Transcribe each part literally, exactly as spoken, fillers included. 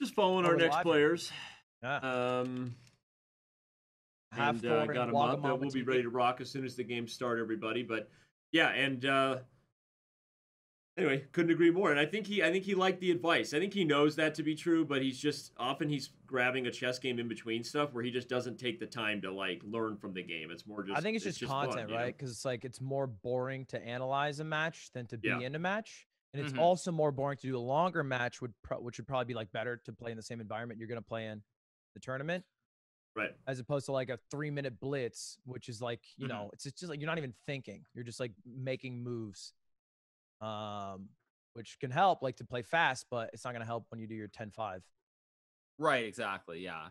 Just following oh, our next watching. players. Yeah. Um, and uh, got them up. Them we'll be ready to rock as soon as the game starts, everybody. But yeah, and uh, anyway, couldn't agree more. And I think he, I think he liked the advice. I think he knows that to be true, but he's just often he's grabbing a chess game in between stuff where he just doesn't take the time to like learn from the game. It's more just. I think it's, it's just, just content, fun, right? Because it's like it's more boring to analyze a match than to be yeah. in a match. And it's mm-hmm. also more boring to do a longer match, would pro which would probably be like better to play in the same environment you're going to play in the tournament, right? As opposed to like a three minute blitz, which is like you mm-hmm. know, it's just like you're not even thinking, you're just like making moves, um, which can help like to play fast, but it's not going to help when you do your ten five. Right? Exactly. Yeah,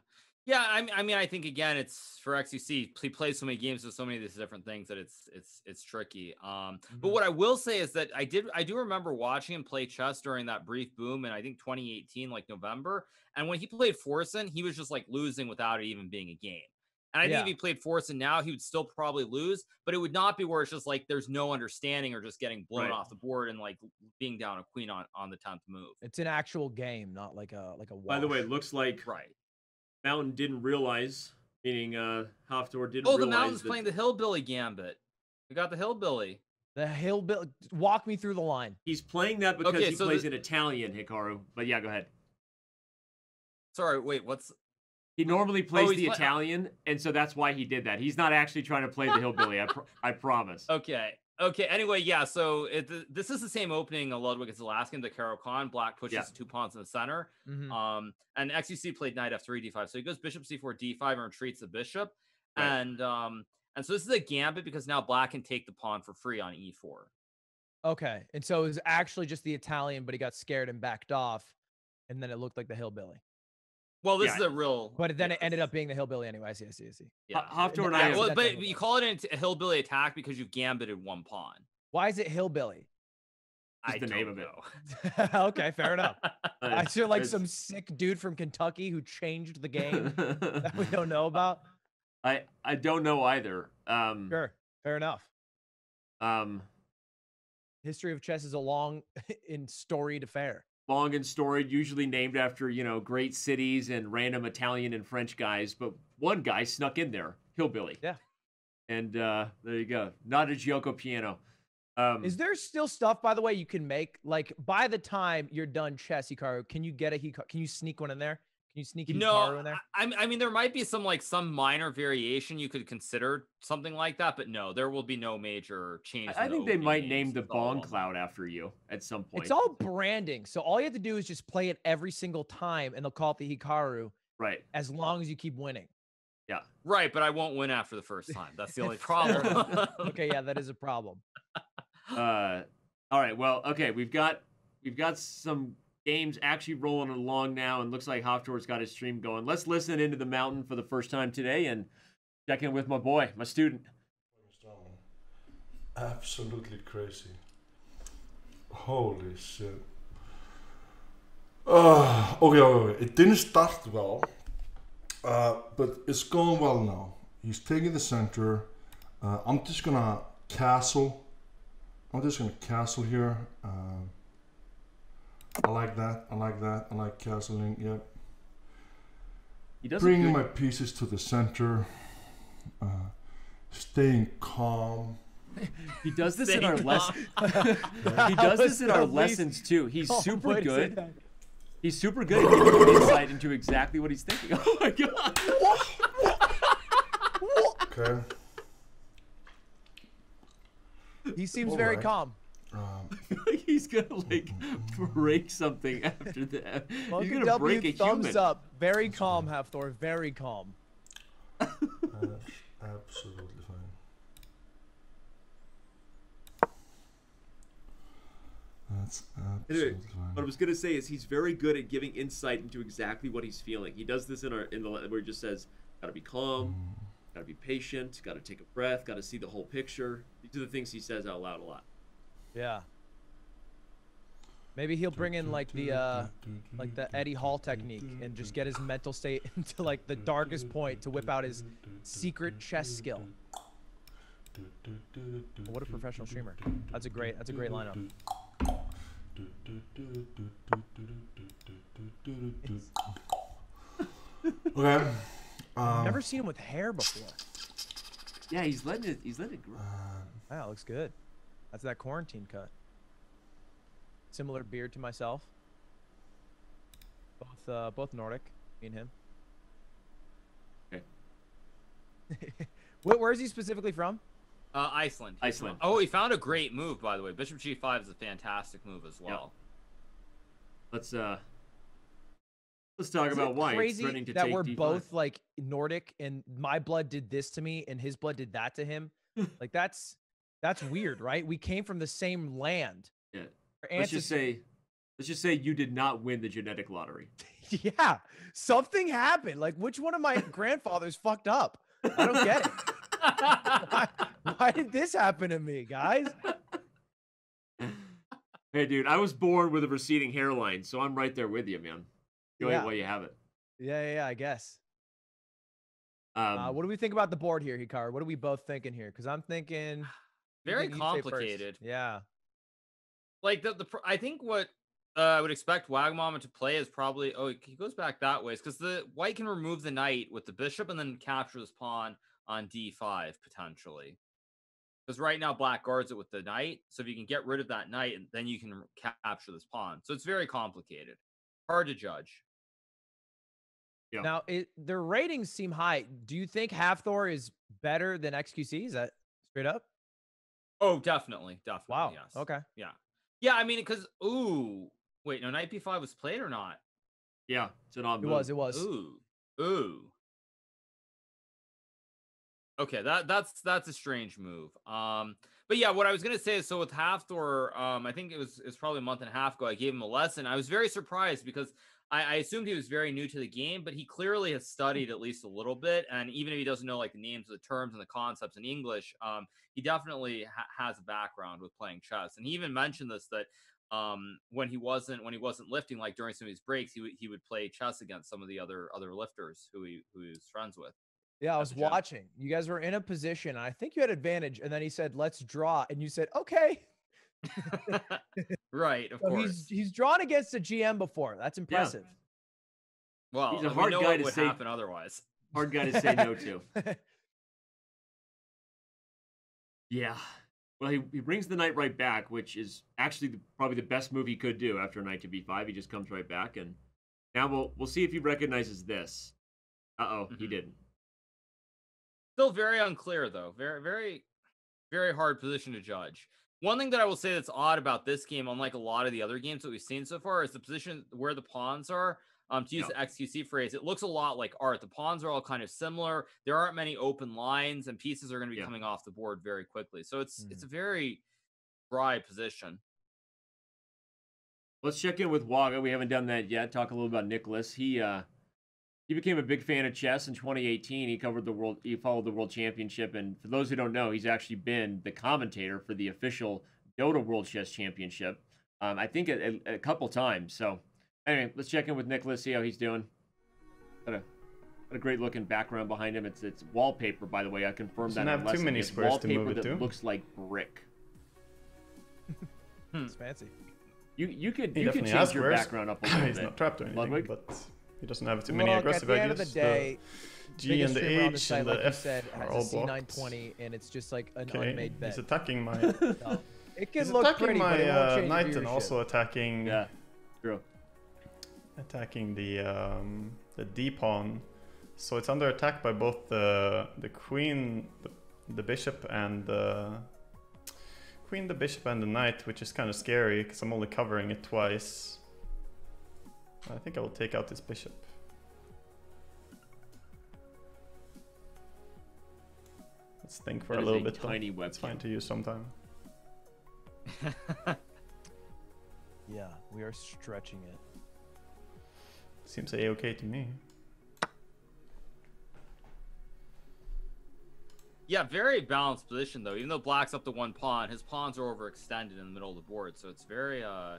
yeah. I, I mean, I think again, it's for X Q C. He plays so many games with so many of these different things that it's it's it's tricky. Um, mm-hmm. But what I will say is that I did I do remember watching him play chess during that brief boom in I think twenty eighteen, like November. And when he played Forsen, he was just like losing without it even being a game. And I yeah. think if he played Forsen now, he would still probably lose, but it would not be where it's just like there's no understanding or just getting blown right. off the board and like being down a queen on on the tenth move. It's an actual game, not like a like a. Wash. By the way, it looks like right. Mountain didn't realize, meaning uh, Hafthor didn't. Oh, the realize Mountain's that... playing the hillbilly gambit. We got the hillbilly. The hillbilly. Walk me through the line. He's playing that because okay, he so plays the... in Italian, Hikaru. But yeah, go ahead. Sorry, wait. What's he normally plays oh, the play... Italian, and so that's why he did that. He's not actually trying to play the hillbilly. I pro I promise. Okay. Okay. Anyway, yeah. So it, this is the same opening. A Ludwig is Alaskan. The Caro-Kann black pushes yeah. two pawns in the center. Mm-hmm. Um, and X Q C played knight f three d five. So he goes bishop c four d five and retreats the bishop. Right. And um, and so this is a gambit because now black can take the pawn for free on e four. Okay. And so it was actually just the Italian, but he got scared and backed off, and then it looked like the hillbilly. Well, this yeah. is a real. But then yeah, it ended up being the hillbilly anyway. I see, I see, I see. Yeah. Hafthor and I. Yeah, well, but you call it a hillbilly attack because you've gambited one pawn. Why is it hillbilly? It's the name of it. Okay, fair enough. I feel like some sick dude from Kentucky who changed the game that we don't know about. I I don't know either. Um, sure, fair enough. Um, history of chess is a long and storied affair. Long and storied, usually named after, you know, great cities and random Italian and French guys. But one guy snuck in there, hillbilly. Yeah. And uh, there you go. Not a Gioco piano. Um, Is there still stuff, by the way, you can make? Like, by the time you're done chess, Hikaru, can you get a Hikaru? Can you sneak one in there? Can you sneak a Hikaru no, in there? I, I mean, there might be some, like, some minor variation you could consider something like that. But no, there will be no major change. I, I think they might name the bong cloud after you at some point. It's all branding. So all you have to do is just play it every single time, and they'll call it the Hikaru. Right. As long as you keep winning. Yeah. Right, but I won't win after the first time. That's the only problem. Okay, yeah, that is a problem. Uh, all right, well, okay, we've got we've got some games actually rolling along now, and looks like Hafthor's got his stream going. Let's listen into the Mountain for the first time today and check in with my boy, my student. Absolutely crazy. Holy shit. Uh, okay, okay, it didn't start well, uh, but it's going well now. He's taking the center. Uh, I'm just gonna castle. I'm just gonna castle here. Um, I like that. I like that. I like castling. Yep. He doesn't bringing my pieces to the center. Uh, staying calm. He does this staying in our lessons. He does this in our lessons too. He's super good. He's super good at giving you insight into exactly what he's thinking. Oh my god. Okay. He seems all very right. calm. Um, I feel like he's gonna like break something after that. Well, he's gonna W break a thumbs human. Up. Very that's calm, fine. Hafthor. Very calm. Uh, absolutely fine. That's absolutely anyway, fine. What I was gonna say is he's very good at giving insight into exactly what he's feeling. He does this in our in the where he just says, "Gotta be calm." Mm. Got to be patient, got to take a breath, got to see the whole picture. These are the things he says out loud a lot. Yeah. Maybe he'll bring in like the uh, like the Eddie Hall technique and just get his mental state into like the darkest point to whip out his secret chess skill. What a professional streamer. That's a great, that's a great lineup. Okay. Um, Never seen him with hair before. Yeah, he's letting it. He's letting it grow. Uh, wow, looks good. That's that quarantine cut. Similar beard to myself. Both, uh, both Nordic. Me and him. Okay. Where, where is he specifically from? Uh, Iceland. Iceland. Oh, he found a great move, by the way. Bishop G five is a fantastic move as well. Yep. Let's uh, let's talk Isn't about why it's running to that take we're D five? Both like Nordic, and my blood did this to me, and his blood did that to him. Like that's that's weird, right? We came from the same land. Yeah. Let's just say, let's just say you did not win the genetic lottery. Yeah, something happened. Like, which one of my grandfathers fucked up? I don't get it. why, why did this happen to me, guys? Hey, dude, I was born with a receding hairline, so I'm right there with you, man. Go yeah. ahead while you have it. Yeah, yeah, yeah I guess. Um, uh, what do we think about the board here, Hikaru? What are we both thinking here? Because I'm thinking very complicated. Yeah. Like the the I think what uh, I would expect WagaMama to play is probably oh he goes back that way because the white can remove the knight with the bishop and then capture this pawn on D five potentially, because right now black guards it with the knight. So if you can get rid of that knight, and then you can capture this pawn. So it's very complicated, hard to judge. Yeah. Now it, their ratings seem high. Do you think Hafthor is better than X Q C? Is that straight up? Oh, definitely, definitely. Wow. Yes. Okay. Yeah. Yeah, I mean, because, ooh, wait, no, knight b five was played or not? Yeah, it's an odd move. It was, it was. Ooh, ooh. Okay, that, that's that's a strange move. Um, But yeah, what I was going to say is, so with Hafthor, um, I think it was, it was probably a month and a half ago, I gave him a lesson. I was very surprised because I, I assumed he was very new to the game, but he clearly has studied at least a little bit. And even if he doesn't know, like, the names of the terms and the concepts in English, um, he definitely ha has a background with playing chess. And he even mentioned this, that um, when he wasn't, when he wasn't lifting, like, during some of his breaks, he, he would play chess against some of the other, other lifters who he, who he was friends with. Yeah, I was watching. You guys were in a position, and I think you had advantage, and then he said, let's draw, and you said, okay. Right, of so course. He's, he's drawn against a G M before. That's impressive. Yeah. Well, he's a hard we know guy what to would say, happen otherwise. Hard guy to say no to. Yeah. Well, he, he brings the knight right back, which is actually the, probably the best move he could do after knight to b five. He just comes right back, and now we'll, we'll see if he recognizes this. Uh-oh, mm-hmm. He didn't. Still very unclear, though. Very, very, very hard position to judge. One thing that I will say that's odd about this game, unlike a lot of the other games that we've seen so far, is the position where the pawns are. Um, to use yeah. the X Q C phrase, it looks a lot like art. The pawns are all kind of similar. There aren't many open lines, and pieces are going to be yeah. coming off the board very quickly. So it's mm-hmm. it's a very dry position. Let's check in with Waga. We haven't done that yet. Talk a little about Nicholas. He. Uh... He became a big fan of chess in twenty eighteen. He covered the world. He followed the World Championship, and for those who don't know, he's actually been the commentator for the official Dota World Chess Championship. Um, I think a, a, a couple times. So, anyway, let's check in with Nicholas, see how he's doing. Got a, got a great looking background behind him. It's it's wallpaper, by the way. I confirmed that. Doesn't have too many squares to move it to. Wallpaper that looks like brick. It's fancy. You you could you could change your background up a little bit. He's not trapped or anything, Ludwig. But. He doesn't have too many well, aggressive ideas. At the end of the day, the G and the H the side, and the like F said, has all a C nine twenty, and it's just like an okay. unmade bed. He's attacking my. No. It can he's look attacking pretty, my uh, knight, and also attacking. Yeah, true. Attacking the um, the D pawn, so it's under attack by both the the queen, the, the bishop, and the queen, the bishop, and the knight, which is kind of scary because I'm only covering it twice. I think I will take out this bishop. Let's think for that a little a bit. Tiny webcam. It's fine to use sometime. Yeah, we are stretching it. Seems a-okay to me. Yeah, very balanced position though. Even though black's up to one pawn, his pawns are overextended in the middle of the board, so it's very uh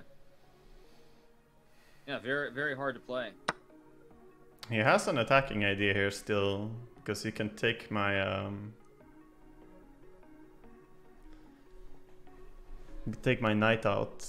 yeah, very, very hard to play. He has an attacking idea here still, because he can take my... Um, take my knight out.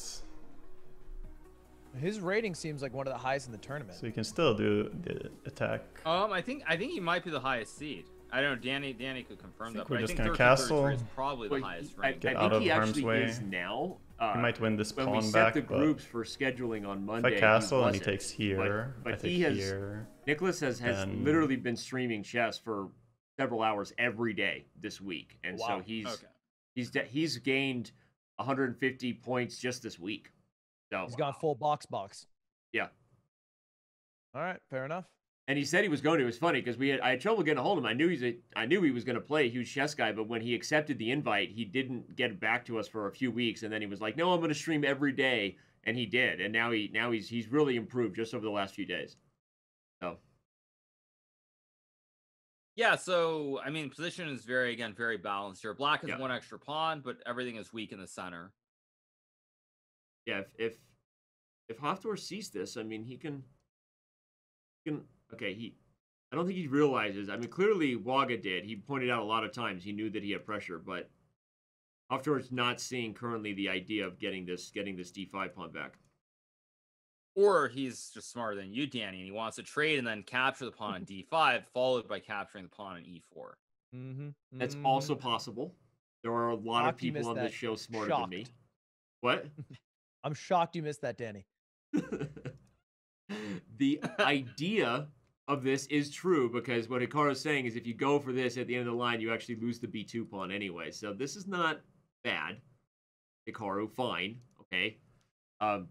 His rating seems like one of the highest in the tournament. So you can still do the attack. Um, I think I think he might be the highest seed. I don't know. Danny Danny could confirm that. We're but just I think gonna castle. Is probably the well, highest. He, I, I think he actually way. is now. Uh, he might win this pawn back. When we set back, the groups for scheduling on Monday, if I castle he and he takes here, but, but I take he has, here. Nicholas has has and... literally been streaming chess for several hours every day this week, and wow. so he's okay. he's he's gained one hundred fifty points just this week. So he's gone full box box. Yeah. All right, fair enough. And he said he was going to. It was funny because we had I had trouble getting a hold of him. I knew he's a, I knew he was going to play a huge chess guy, but when he accepted the invite, he didn't get back to us for a few weeks, and then he was like, "No, I'm going to stream every day," and he did. And now he now he's he's really improved just over the last few days. So. Yeah. So I mean, position is very again very balanced here. Black has yeah. one extra pawn, but everything is weak in the center. Yeah. If if, if Hafthor sees this, I mean, he can he can. Okay, he, I don't think he realizes. I mean, clearly Waga did. He pointed out a lot of times he knew that he had pressure, but Hafthor's not seeing currently the idea of getting this getting this d five pawn back. Or he's just smarter than you, Danny, and he wants to trade and then capture the pawn on d five, followed by capturing the pawn on e four. Mm-hmm. Mm-hmm. That's also possible. There are a lot shocked of people on that. this show smarter shocked. than me. What? I'm shocked you missed that, Danny. The idea of this is true, because what Hikaru's saying is if you go for this at the end of the line, you actually lose the b two pawn anyway. So this is not bad. Hikaru, fine, okay. Um,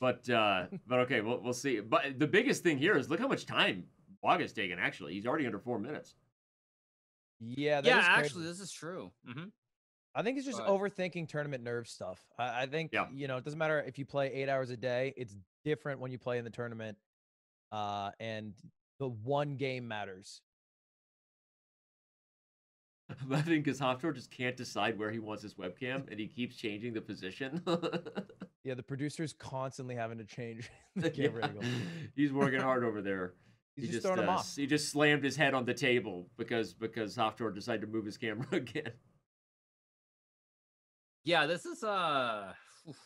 but uh, but okay, we'll we'll see. But the biggest thing here is look how much time Waga's taken. Actually, he's already under four minutes. Yeah, that yeah. Is actually, this is true. Mm-hmm. I think it's just but... overthinking tournament nerve stuff. I, I think yeah. you know it doesn't matter if you play eight hours a day. It's different when you play in the tournament. Uh, and the one game matters. I'm laughing because Hafthor just can't decide where he wants his webcam, and he keeps changing the position. Yeah, the producer's constantly having to change the camera angle. He's working hard over there. He's he just, just uh, him off. He just slammed his head on the table because because Hafthor decided to move his camera again. Yeah, this is uh. Oof.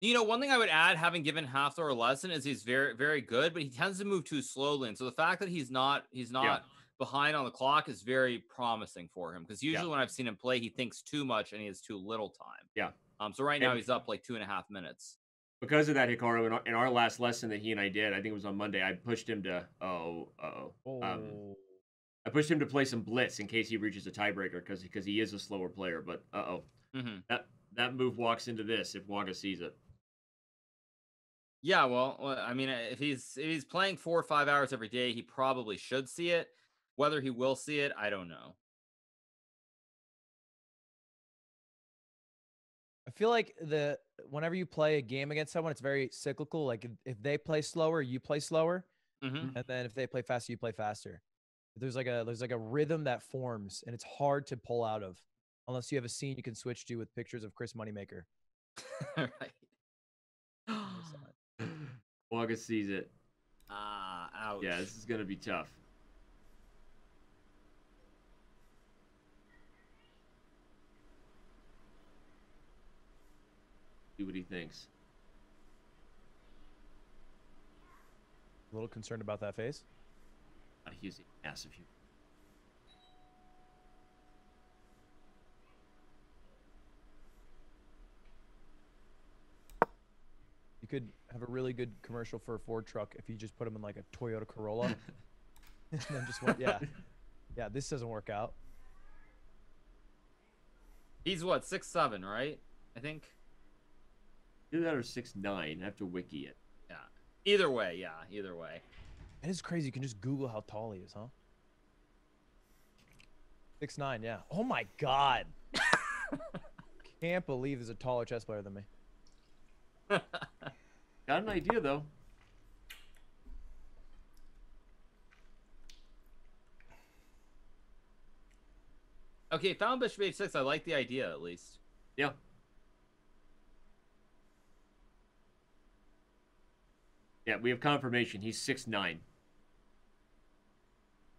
You know, one thing I would add, having given Hafthor a lesson, is he's very, very good, but he tends to move too slowly. And so the fact that he's not, he's not yeah. behind on the clock is very promising for him. Because usually yeah. when I've seen him play, he thinks too much and he has too little time. Yeah. Um. So right now and he's up like two and a half minutes. Because of that, Hikaru, in our, in our last lesson that he and I did, I think it was on Monday, I pushed him to oh uh oh. oh. Um, I pushed him to play some blitz in case he reaches a tiebreaker because because he is a slower player. But uh oh, mm-hmm. that that move walks into this if Waga sees it. Yeah, well, I mean, if he's if he's playing four or five hours every day, he probably should see it. Whether he will see it, I don't know. I feel like the whenever you play a game against someone, it's very cyclical. Like if, if they play slower, you play slower, mm-hmm. and then if they play faster, you play faster. There's like a there's like a rhythm that forms, and it's hard to pull out of unless you have a scene you can switch to with pictures of Chris Moneymaker. All right. Waga sees it. Ah, ouch. Yeah, this is going to be tough. See what he thinks. A little concerned about that face. Uh, he's a massive human. You could have a really good commercial for a Ford truck if you just put them in like a Toyota Corolla. And then just went, yeah. Yeah, this doesn't work out. He's what, six seven, right? I think. Either that or six nine. I have to wiki it. Yeah. Either way, yeah, either way. It is crazy. You can just Google how tall he is, huh? six nine, yeah. Oh my God. Can't believe there's a taller chess player than me. Got an idea though. Okay, found bishop h six. I like the idea at least. Yeah. Yeah, we have confirmation. He's six nine.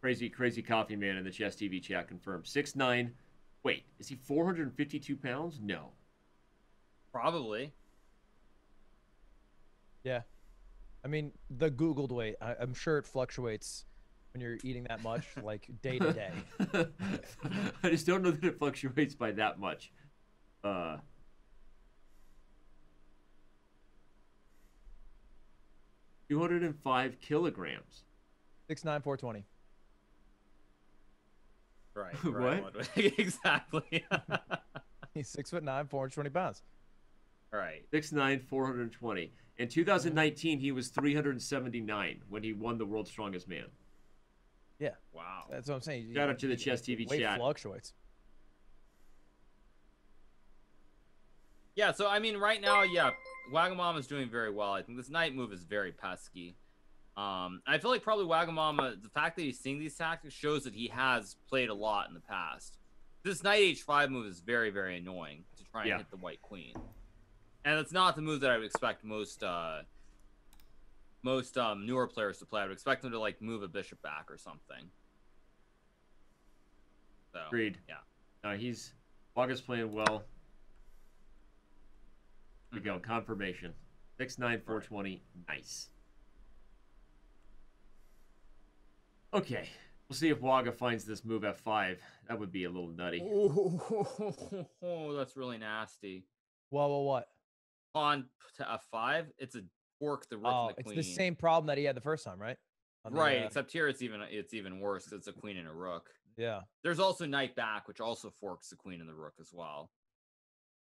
Crazy, crazy coffee man in the Chess T V chat confirmed six nine. Wait, is he four hundred fifty-two pounds? No. Probably. Yeah. I mean, the Googled way, I, I'm sure it fluctuates when you're eating that much, like day to day. I just don't know that it fluctuates by that much. Uh, two hundred five kilograms. six nine four twenty. Right. right what? Exactly. He's six foot nine, four hundred twenty pounds. All right. Six nine, four hundred twenty. In two thousand nineteen, he was three hundred seventy nine when he won the World's Strongest Man. Yeah. Wow. That's what I'm saying. Shout out to the Chess T V weight chat. Fluctuates. Yeah. So I mean, right now, yeah, Wagamama is doing very well. I think this knight move is very pesky. Um, I feel like probably Wagamama, the fact that he's seeing these tactics shows that he has played a lot in the past. This knight h five move is very, very annoying to try and yeah. hit the white queen. And it's not the move that I would expect most uh, most um, newer players to play. I would expect them to like move a bishop back or something. So, Agreed. Yeah. No, he's... Waga's playing well. Here we go. Confirmation. six nine, four twenty. Nice. Okay, we'll see if Waga finds this move at five. That would be a little nutty. Oh, that's really nasty. Whoa, whoa, what? On to f five, it's a fork the rook oh, and the queen. It's the same problem that he had the first time, right? On right, the, uh... except here it's even it's even worse. It's a queen and a rook. Yeah. There's also knight back, which also forks the queen and the rook as well.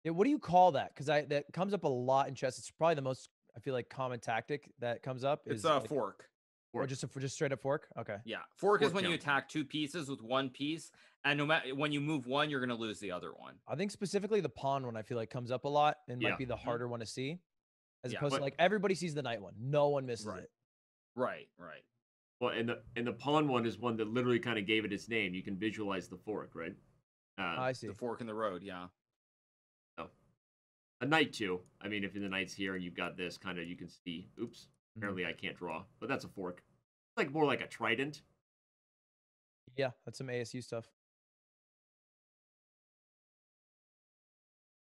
Yeah, what do you call that? Because I that comes up a lot in chess. It's probably the most I feel like common tactic that comes up. Is it's a like, fork. Fork. Or just a, just straight up fork? Okay. Yeah. Fork, fork is when jump. you attack two pieces with one piece, and no matter when you move one, you're going to lose the other one. I think specifically the pawn one, I feel like comes up a lot and yeah. might be the harder one to see, as yeah, opposed but, to like everybody sees the knight one. No one misses right. it. Right. Right. Well, and the and the pawn one is one that literally kind of gave it its name. You can visualize the fork, right? Uh, I see. The fork in the road. Yeah. Oh. A knight two. I mean, if the knight's here and you've got this kind of, you can see. Oops. Apparently I can't draw, but that's a fork. It's like more like a trident. Yeah, that's some A S U stuff.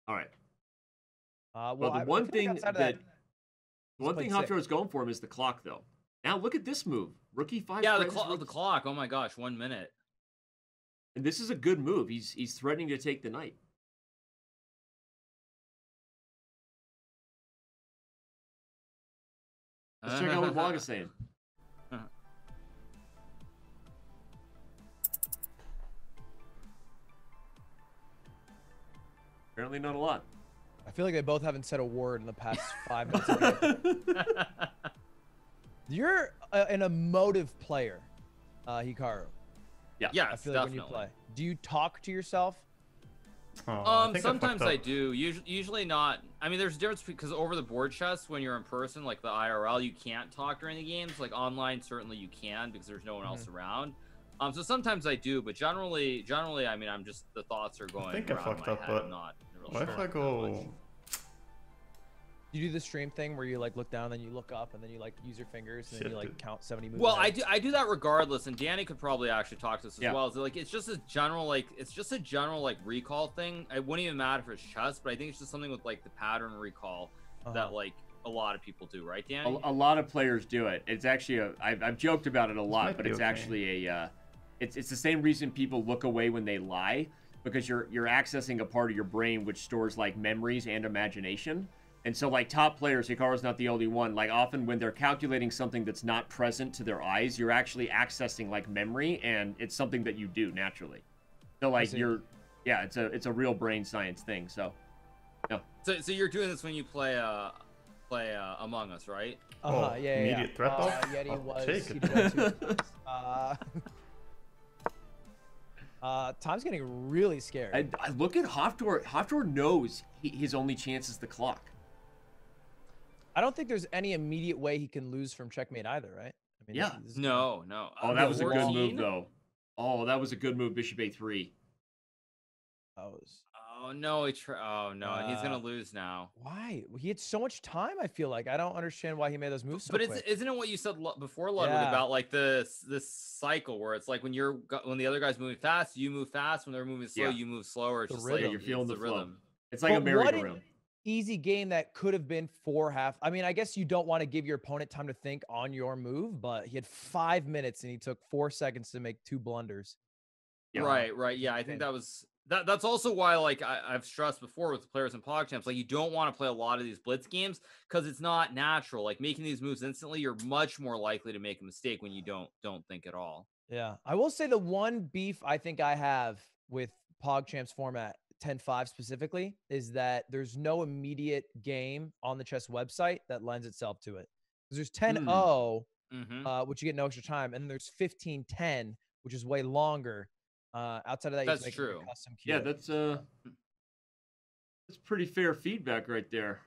All right. Uh, well, well, the one thing that, that one thing Hafthor is going for him is the clock, though. Now look at this move, rook e five. Yeah, the, cl the clock. Oh my gosh, one minute. And this is a good move. He's he's threatening to take the knight. Let's check out what Vlog is saying. Apparently not a lot. I feel like they both haven't said a word in the past five minutes. You're a, an emotive player, uh, Hikaru. Yeah, yeah. I feel like definitely. When you play, do you talk to yourself? Oh, um, I sometimes I, I do. Usually, usually not. I mean, there's a difference because over the board chess, when you're in person, like the I R L, you can't talk during the games. Like online, certainly you can because there's no one else mm-hmm. around. Um, so sometimes I do, but generally, generally, I mean, I'm just the thoughts are going. I think I fucked up, but not. What if I go? You do the stream thing where you like look down, then you look up, and then you like use your fingers, and then you like count seventy moves. Well, I do, I do that regardless, and Danny could probably actually talk to us as yeah. well. So, like, it's just a general, like, it's just a general like recall thing. It wouldn't even matter if it's chess, but I think it's just something with like the pattern recall uh-huh. that like a lot of people do, right, Danny? A, a lot of players do it. It's actually a, I've, I've joked about it a lot, but it's okay. actually a, uh, it's it's the same reason people look away when they lie, because you're you're accessing a part of your brain which stores like memories and imagination. And so, like, top players, Hikaru's not the only one, like, often when they're calculating something that's not present to their eyes, you're actually accessing, like, memory, and it's something that you do naturally. So, like, you're, yeah, it's a it's a real brain science thing, so, no. So, so you're doing this when you play, uh, play uh, Among Us, right? Uh -huh, oh, yeah, immediate yeah. threat, uh, Yeti I'll was, take it. uh, uh, Tom's getting really scared. I, I look at Hafthor. Hafthor knows he, his only chance is the clock. I don't think there's any immediate way he can lose from checkmate either, right? I mean, yeah. This, this no, is... no. Oh, that was a good move, though. Oh, that was a good move, bishop a three. That was... Oh, no. He tri oh, no. Uh, he's going to lose now. Why? He had so much time, I feel like. I don't understand why he made those moves so But it's, isn't it what you said before, Ludwig, yeah. about like this, this cycle where it's like when you're when the other guy's moving fast, you move fast. When they're moving slow, yeah. you move slower. It's the just rhythm. Like you're feeling the, the rhythm. Flow. It's like but a merry-go-round. easy game that could have been four half. I mean, I guess you don't want to give your opponent time to think on your move, but he had five minutes and he took four seconds to make two blunders. Yeah. Right, right. Yeah, I think that was that. That's also why, like I, I've stressed before with the players in PogChamps, like you don't want to play a lot of these blitz games because it's not natural. Like making these moves instantly, you're much more likely to make a mistake when you don't don't think at all. Yeah, I will say the one beef I think I have with PogChamps format ten five specifically is that there's no immediate game on the chess website that lends itself to it. Because there's ten oh, mm-hmm. uh, which you get no extra time, and there's fifteen ten, which is way longer. Uh, outside of that, that's you can true. Custom queue. Yeah, that's uh, that's pretty fair feedback right there.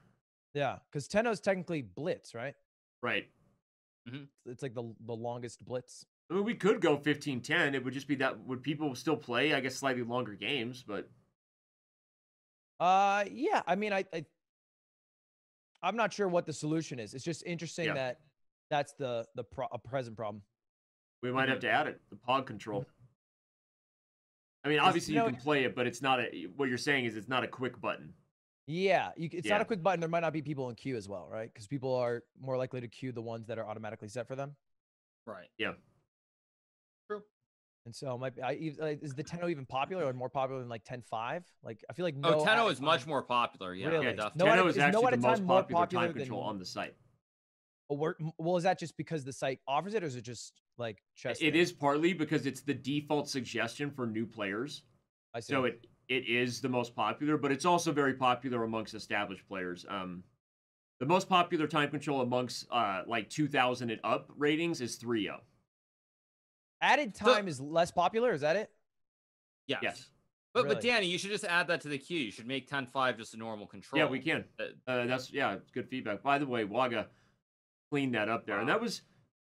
Yeah, because ten oh is technically blitz, right? Right. Mm-hmm. It's like the the longest blitz. I mean, we could go fifteen ten. It would just be that would people still play? I guess slightly longer games, but. Uh yeah, I mean I, I I'm not sure what the solution is. It's just interesting yeah. that that's the the pro a present problem. We might mm-hmm. have to add it, the pog control. I mean, obviously you, know, you can play it, but it's not a. What you're saying is it's not a quick button. Yeah, you, it's yeah. not a quick button. There might not be people in queue as well, right? Because people are more likely to queue the ones that are automatically set for them. Right. Yeah. True. And so might be, I, is the ten oh even popular or more popular than like ten five? Like I feel like no. Oh, ten oh is much more popular. Yeah. Really? Yeah, definitely. No ten oh is actually no the most popular time control than, on the site. Well, is that just because the site offers it, or is it just like chess? It thing? Is partly because it's the default suggestion for new players. I see. So it it is the most popular, but it's also very popular amongst established players. Um, the most popular time control amongst uh like two thousand and up ratings is three oh. Added time so, is less popular, is that it? Yes. Yes. But really? But Danny, you should just add that to the queue. You should make ten five just a normal control. Yeah, we can. Uh, that's yeah, it's good feedback. By the way, Waga cleaned that up there. Wow. And that was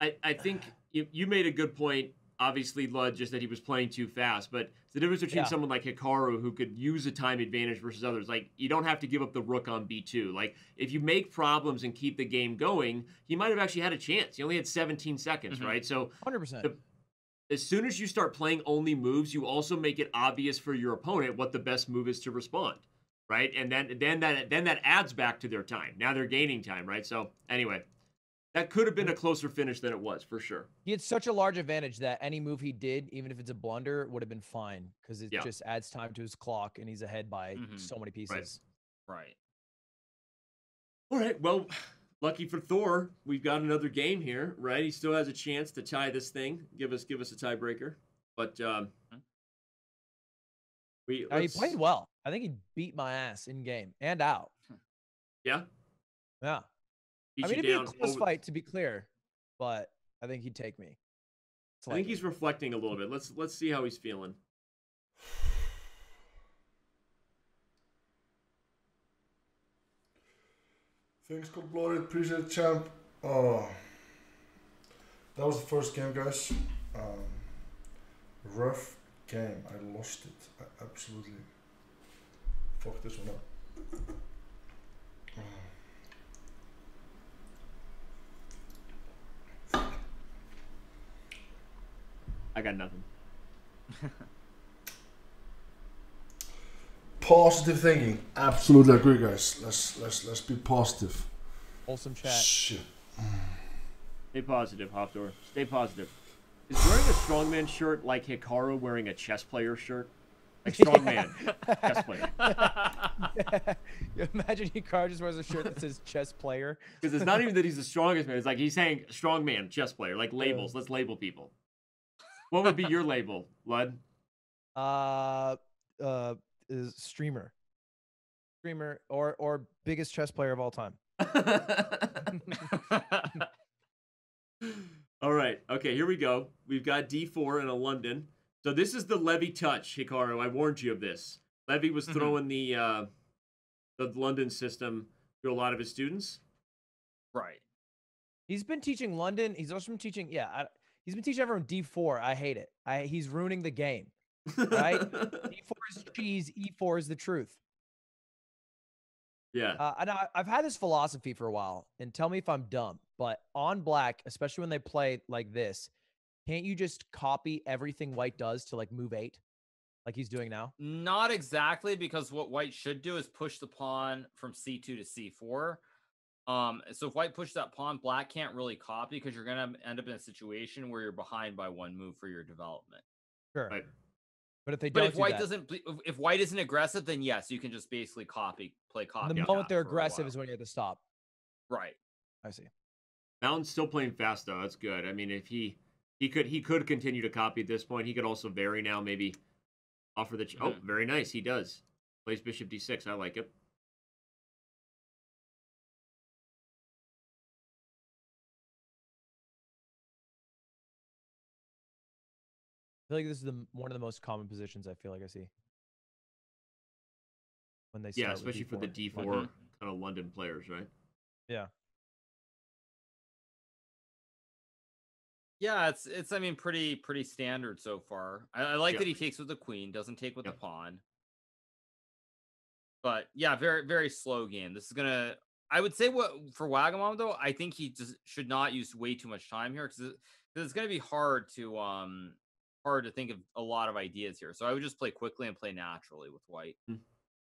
I I think you, you made a good point, obviously, Lud, just that he was playing too fast, but it's the difference between yeah. someone like Hikaru who could use a time advantage versus others. Like, you don't have to give up the rook on B two. Like, if you make problems and keep the game going, he might have actually had a chance. He only had seventeen seconds, mm-hmm. right? So one hundred percent. The, as soon as you start playing only moves, you also make it obvious for your opponent what the best move is to respond, right? And then then that then that adds back to their time. Now they're gaining time, right? So anyway, that could have been a closer finish than it was, for sure. He had such a large advantage that any move he did, even if it's a blunder, would have been fine because it yeah. just adds time to his clock and he's ahead by mm-hmm. so many pieces. Right. Right. All right, well, lucky for Thor, we've got another game here, right? He still has a chance to tie this thing. Give us, give us a tiebreaker. But um, we I mean, he played well. I think he beat my ass in game and out. Yeah, yeah. Beat I mean, it'd be a close over... fight to be clear, but I think he'd take me. Slightly. I think he's reflecting a little bit. Let's let's see how he's feeling. Thanks, Cold Blooded. Appreciate it, champ. Uh, that was the first game, guys. Um, rough game. I lost it. I absolutely fucked this one up. Uh. I got nothing. Positive thinking. Absolutely agree, guys. Let's let's let's be positive. Awesome chat. Shit. Stay positive, Hafthor. Stay positive. Is wearing a strongman shirt like Hikaru wearing a chess player shirt? Like strongman, yeah. chess player. Yeah. Imagine Hikaru just wears a shirt that says chess player. Because it's not even that he's the strongest man. It's like he's saying strongman, chess player. Like labels. Yeah. Let's label people. What would be your label, Lud? Uh. Uh. Is streamer, streamer, or or biggest chess player of all time. All right, okay, here we go. We've got D four and a London. So this is the Levy touch, Hikaru. I warned you of this. Levy was throwing the uh, the London system to a lot of his students. Right. He's been teaching London. He's also been teaching. Yeah, I, he's been teaching everyone D four. I hate it. I he's ruining the game. Right? D four is cheese, E four is the truth. Yeah. Uh, and I, I've had this philosophy for a while, and tell me if I'm dumb, but on black, especially when they play like this, can't you just copy everything white does to like move eight? like he's doing now? Not exactly, because what white should do is push the pawn from c two to c four. Um, so if white pushes that pawn, black can't really copy because you're going to end up in a situation where you're behind by one move for your development. Sure. Right. But if they don't, but if do white that, doesn't, if white isn't aggressive, then yes, you can just basically copy, play copy. The moment they're aggressive is when you have to stop. Right. I see. Mountain's still playing fast though. That's good. I mean, if he he could he could continue to copy at this point. He could also vary now. Maybe offer the ch mm-hmm. oh, very nice. He does plays bishop d six. I like it. I feel like this is the one of the most common positions I feel like I see when they start, yeah, especially for the D four London. Kind of London players, right? Yeah, yeah, it's it's I mean pretty pretty standard so far. I, I like yeah. that he takes with the queen, doesn't take with yeah. the pawn, but yeah, very very slow game. This is gonna. I would say what for Wagamama though, I think he just should not use way too much time here because it's gonna be hard to um. hard to think of a lot of ideas here. So I would just play quickly and play naturally with white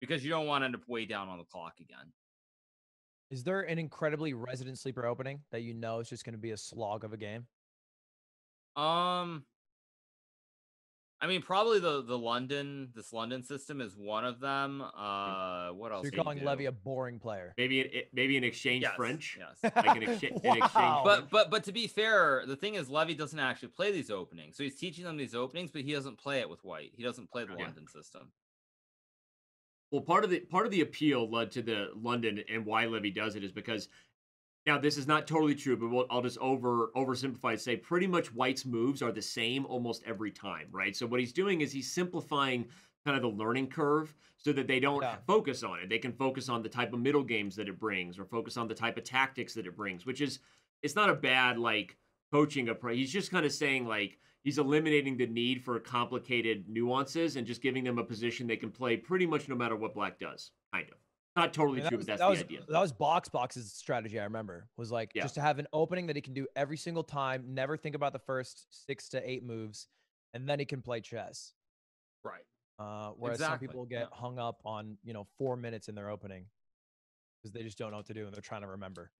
because you don't want to end up way down on the clock again. Is there an incredibly resident sleeper opening that you know is just going to be a slog of a game? Um, I mean, probably the, the London, this London system is one of them. Uh, what else? So you're calling you Levy a boring player. Maybe, an, maybe an exchange yes, French. Yes. Like an exchange, wow. an exchange. But, but, but to be fair, the thing is Levy doesn't actually play these openings. So he's teaching them these openings, but he doesn't play it with white. He doesn't play the okay. London system. Well, part of the, part of the appeal led to the London and why Levy does it is because now, this is not totally true, but we'll, I'll just over oversimplify and say pretty much white's moves are the same almost every time, right? So what he's doing is he's simplifying kind of the learning curve so that they don't yeah. focus on it. They can focus on the type of middle games that it brings or focus on the type of tactics that it brings, which is, it's not a bad, like, coaching approach. He's just kind of saying, like, he's eliminating the need for complicated nuances and just giving them a position they can play pretty much no matter what black does, kind of. Not totally I mean, true, was, but that's that the was, idea. That was Box Box's strategy, I remember, was like yeah. just to have an opening that he can do every single time, never think about the first six to eight moves, and then he can play chess. Right. Uh, whereas exactly. some people get yeah. hung up on, you know, four minutes in their opening because they just don't know what to do and they're trying to remember.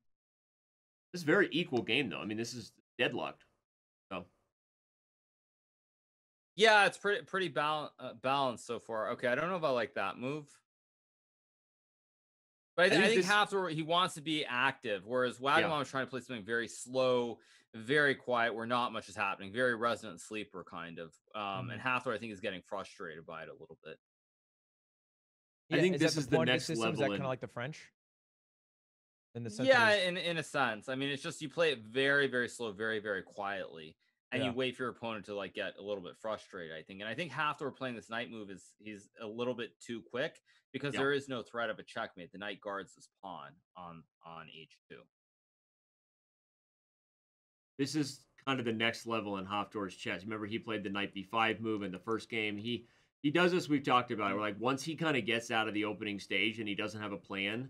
This is a very equal game, though. I mean, this is deadlocked. So. Yeah, it's pretty, pretty bal uh, balanced so far. Okay, I don't know if I like that move. But I, th I think this... Hafthor, he wants to be active, whereas Wagamama yeah. was trying to play something very slow, very quiet, where not much is happening, very resident sleeper kind of. Um, mm -hmm. And Hafthor, I think, is getting frustrated by it a little bit. Yeah, I think is this is the, the next system? level. Is that kind of like the French? In the sense yeah, in, in a sense. I mean, it's just you play it very, very slow, very, very quietly, and yeah. you wait for your opponent to like get a little bit frustrated, I think. And I think Hafthor playing this knight move is he's a little bit too quick. Because yep. there is no threat of a checkmate. The knight guards this pawn on, on h two. This is kind of the next level in Hafthor's chess. Remember, he played the knight b five move in the first game. He he does this, we've talked about it. We're like, once he kind of gets out of the opening stage and he doesn't have a plan,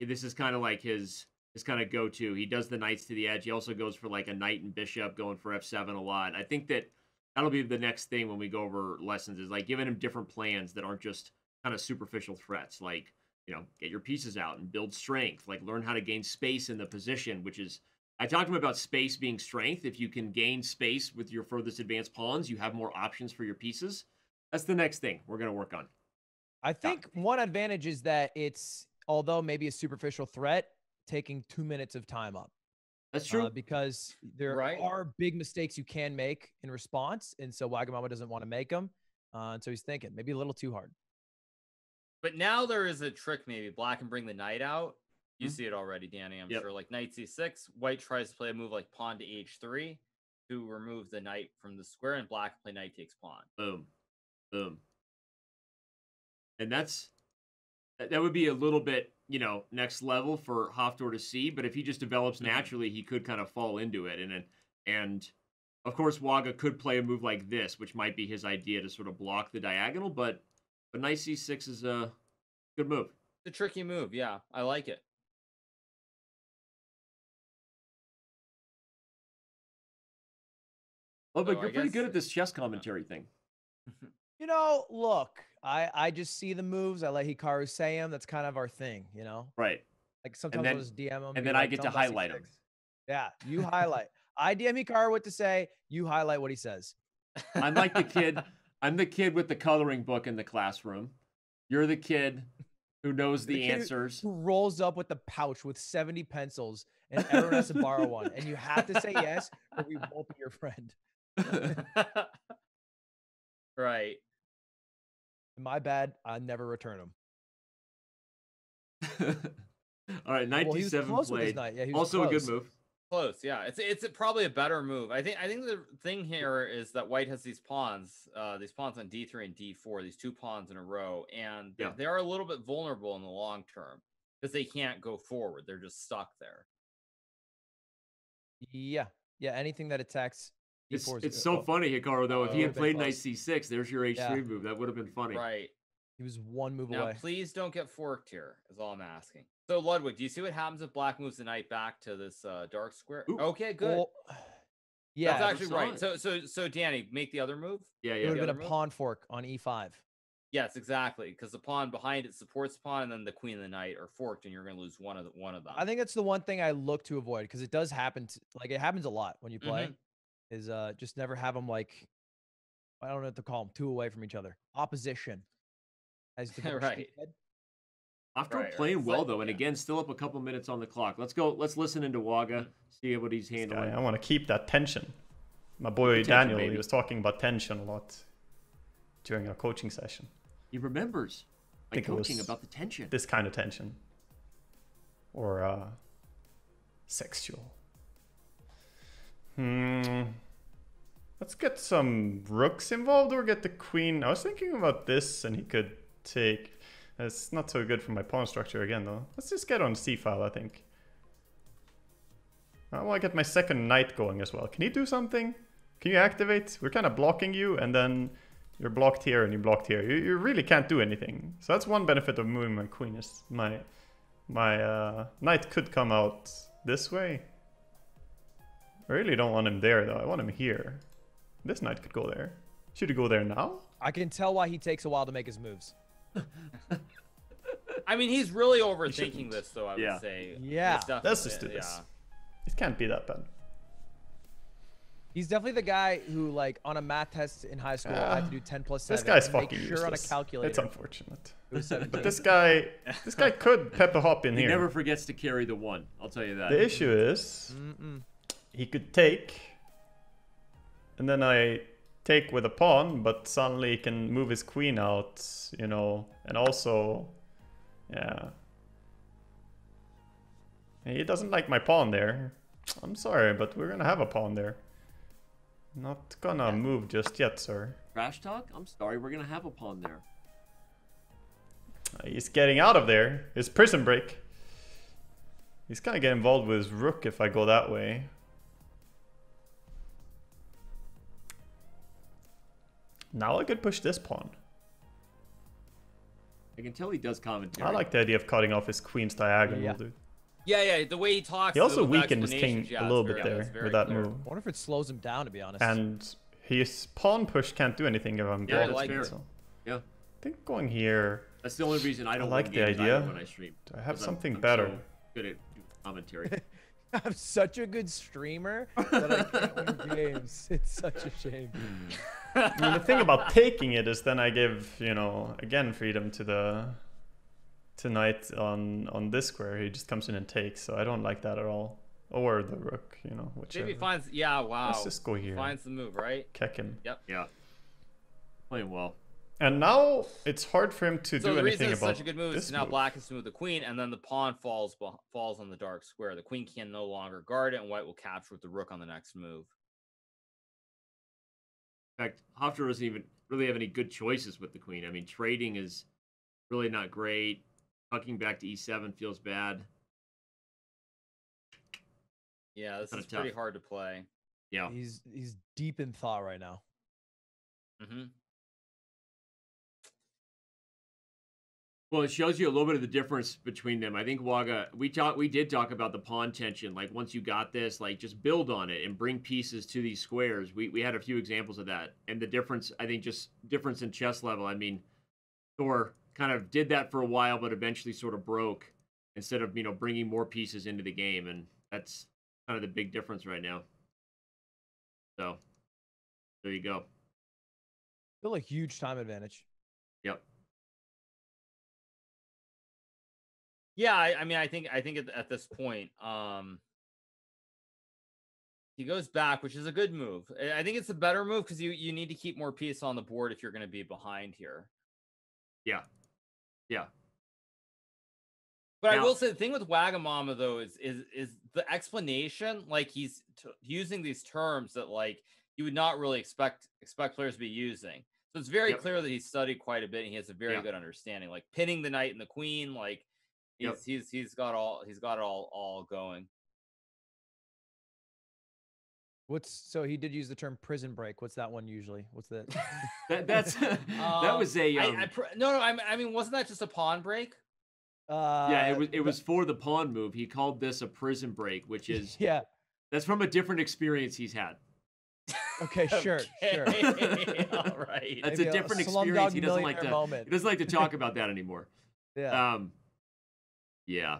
this is kind of like his, his kind of go-to. He does the knights to the edge. He also goes for like a knight and bishop, going for f seven a lot. I think that that'll be the next thing when we go over lessons, is like giving him different plans that aren't just kind of superficial threats, like, you know, get your pieces out and build strength, like learn how to gain space in the position, which is, I talked to him about space being strength. If you can gain space with your furthest advanced pawns, you have more options for your pieces. That's the next thing we're going to work on. I think yeah. one advantage is that it's, although maybe a superficial threat, taking two minutes of time up. That's true. Uh, because there right. are big mistakes you can make in response. And so Wagamama doesn't want to make them. Uh, and so he's thinking maybe a little too hard. But now there is a trick, maybe. Black can bring the knight out. You mm-hmm. see it already, Danny, I'm yep. sure. Like knight c six, white tries to play a move like pawn to h three to remove the knight from the square, and black can play knight takes pawn. Boom. Boom. And that's, that would be a little bit, you know, next level for Hafthor to see, but if he just develops naturally, he could kind of fall into it. And, and of course, Waga could play a move like this, which might be his idea to sort of block the diagonal, but But knight c six is a good move. It's a tricky move, yeah. I like it. Ludwig, so you're I pretty guess... good at this chess commentary thing. You know, look, I, I just see the moves. I let Hikaru say them. That's kind of our thing, you know? Right. Like sometimes I'll just D M them. And then I get to highlight them. Yeah, you highlight. I D M Hikaru what to say. You highlight what he says. I'm like the kid. I'm the kid with the coloring book in the classroom. You're the kid who knows the, the answers. Who rolls up with the pouch with seventy pencils and everyone has to borrow one. And you have to say yes or we won't be your friend. Right. My bad. I never return him. All right, ninety-seven well, played. Yeah, also close. A good move. Close, yeah. It's it's probably a better move. I think I think the thing here is that White has these pawns, uh, these pawns on D three and D four, these two pawns in a row, and yeah. they are a little bit vulnerable in the long term because they can't go forward. They're just stuck there. Yeah, yeah. Anything that attacks. It's, it's so funny, Hikaru, though. If he had played knight c six, there's your h three yeah. move. That would have been funny. Right. He was one move now, away. Please don't get forked here, is all I'm asking. So, Ludwig, do you see what happens if black moves the knight back to this uh, dark square? Ooh. Okay, good. Well, yeah. That's actually right. It. So, so, so, Danny, make the other move. Yeah, yeah. It would have been a move? Pawn fork on e five. Yes, exactly. Because the pawn behind it supports the pawn, and then the queen and the knight are forked, and you're going to lose one of, the, one of them. I think that's the one thing I look to avoid, because it does happen. To, like, it happens a lot when you play. Mm-hmm. Is uh just never have them, like, I don't know what to call them, two away from each other. Opposition. As the right. After right, playing right. well, like, though, and yeah. again, still up a couple minutes on the clock. Let's go. Let's listen into Waga, see what he's handling. Guy, I want to keep that tension. My boy tension, Daniel, baby. He was talking about tension a lot during our coaching session. He remembers like coaching about the tension. This kind of tension. Or uh, sexual. Hmm. Let's get some rooks involved or get the queen. I was thinking about this and he could take... It's not so good for my pawn structure again, though. Let's just get on c-file, I think. I want to get my second knight going as well. Can he do something? Can you activate? We're kind of blocking you, and then you're blocked here and you're blocked here. You, you really can't do anything. So that's one benefit of moving my queen is my, my uh, knight could come out this way. I really don't want him there, though. I want him here. This knight could go there. Should he go there now? I can tell why he takes a while to make his moves. I mean, he's really overthinking he this, though, I yeah. would say. Yeah. Let's just do this. Yeah. It can't be that bad. He's definitely the guy who, like, on a math test in high school, uh, I had to do ten plus seven. This guy's fucking useless. Sure on a calculator. It's unfortunate. It but this guy, this guy could pep a hop in he here. He never forgets to carry the one. I'll tell you that. The issue is... Mm-mm. He could take, and then I take with a pawn, but suddenly he can move his queen out, you know, and also, yeah. He doesn't like my pawn there. I'm sorry, but we're gonna have a pawn there. Not gonna move just yet, sir. Trash talk? I'm sorry, we're gonna have a pawn there. He's getting out of there. His prison break. He's gonna get involved with his rook if I go that way. Now I could push this pawn. I can tell he does commentary. I like the idea of cutting off his queen's diagonal, yeah. dude. Yeah, yeah, the way he talks. He also weakened his king yeah, a little bit very, there with that clear. Move. I wonder if it slows him down, to be honest. And his pawn push can't do anything if I'm yeah, blocked. I like it. So. Yeah. I think going here... That's the only reason I don't I like the idea. When I stream, do I have something I'm, I'm better? So good at commentary. I'm such a good streamer that I can't win games. It's such a shame. I mean, the thing about taking it is then I give, you know, again, freedom to the to knight on, on this square. He just comes in and takes, so I don't like that at all. Or the rook, you know, whichever. Maybe finds, yeah, wow. Let's just go here. Finds the move, right? Keck him. Yep. Yeah. Playing well. And now it's hard for him to so do anything about this. So the reason it's such a good move is now move. Black has to move the queen, and then the pawn falls falls on the dark square. The queen can no longer guard it, and White will capture with the rook on the next move. In fact, Hafthor doesn't even really have any good choices with the queen. I mean, trading is really not great. Tucking back to e seven feels bad. Yeah, this Kinda is tough. Pretty hard to play. Yeah, he's he's deep in thought right now. Mm-hmm. Well, it shows you a little bit of the difference between them. I think Waga, we talked, we did talk about the pawn tension. Like once you got this, like just build on it and bring pieces to these squares. We we had a few examples of that, and the difference. I think just difference in chess level. I mean, Thor kind of did that for a while, but eventually sort of broke instead of you know bringing more pieces into the game, and that's kind of the big difference right now. So there you go. Still a huge time advantage. Yep. Yeah, I, I mean, I think I think at, at this point, um, he goes back, which is a good move. I think it's a better move because you you need to keep more piece on the board if you're going to be behind here. Yeah, yeah. But now, I will say the thing with Wagamama though is is is the explanation. Like he's t using these terms that like you would not really expect expect players to be using. So it's very yep. clear that he's studied quite a bit and he has a very yeah. good understanding. Like pinning the knight and the queen, like. He's, yep. he's he's got all he's got it all all going. What's so he did use the term prison break. What's that one usually? What's that? that that's um, that was a um, I, I pr no no I, I mean wasn't that just a pawn break? Uh, yeah, it was it was for the pawn move. He called this a prison break, which is yeah that's from a different experience he's had. Okay, sure, okay. sure. All right, that's maybe a different a experience. He doesn't like to moment. he doesn't like to talk about that anymore. Yeah. Um, Yeah,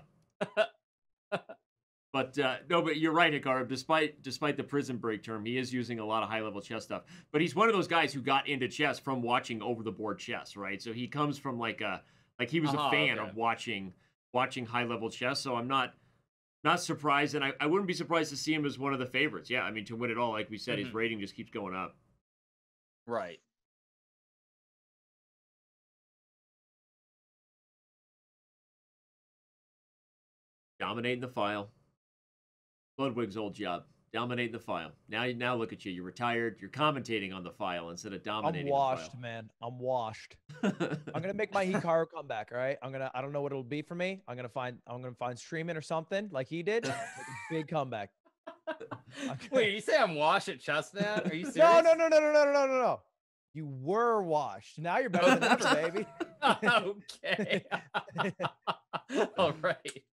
but uh, no, but you're right, Hikaru. Despite despite the prison break term, he is using a lot of high level chess stuff. But he's one of those guys who got into chess from watching over the board chess, right? So he comes from like a like he was uh-huh, a fan okay. of watching watching high level chess. So I'm not not surprised, and I, I wouldn't be surprised to see him as one of the favorites. Yeah, I mean to win it all, like we said, mm-hmm. his rating just keeps going up. Right. Dominating the file. Ludwig's old job. Dominating the file. Now, now look at you. You're retired. You're commentating on the file instead of dominating. I'm washed, the file. man. I'm washed. I'm gonna make my Hikaru comeback. All right. I'm gonna. I don't know what it'll be for me. I'm gonna find. I'm gonna find streaming or something like he did. Big comeback. Gonna... Wait, you say I'm washed at chess now? Are you serious? No, no, no, no, no, no, no, no, no. You were washed. Now you're better than ever, baby. Okay. All right.